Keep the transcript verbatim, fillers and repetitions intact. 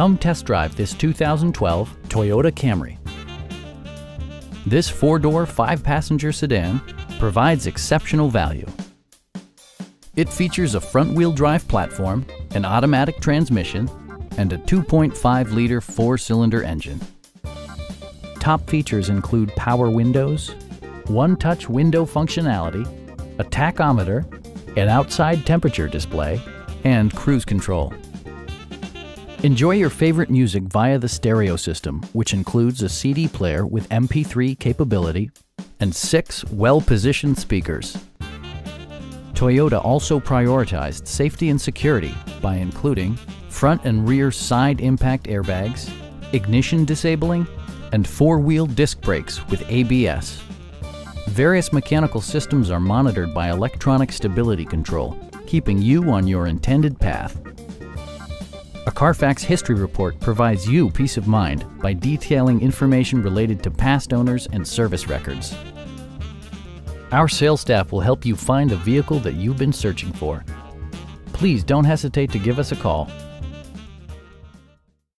Come test drive this two thousand twelve Toyota Camry. This four-door, five-passenger sedan provides exceptional value. It features a front-wheel drive platform, an automatic transmission, and a two point five liter four-cylinder engine. Top features include power windows, one-touch window functionality, a tachometer, an outside temperature display, and cruise control. Enjoy your favorite music via the stereo system, which includes a C D player with M P three capability and six well-positioned speakers. Toyota also prioritized safety and security by including front and rear side impact airbags, ignition disabling, and four-wheel disc brakes with A B S. Various mechanical systems are monitored by electronic stability control, keeping you on your intended path. A Carfax history report provides you peace of mind by detailing information related to past owners and service records. Our sales staff will help you find the vehicle that you've been searching for. Please don't hesitate to give us a call.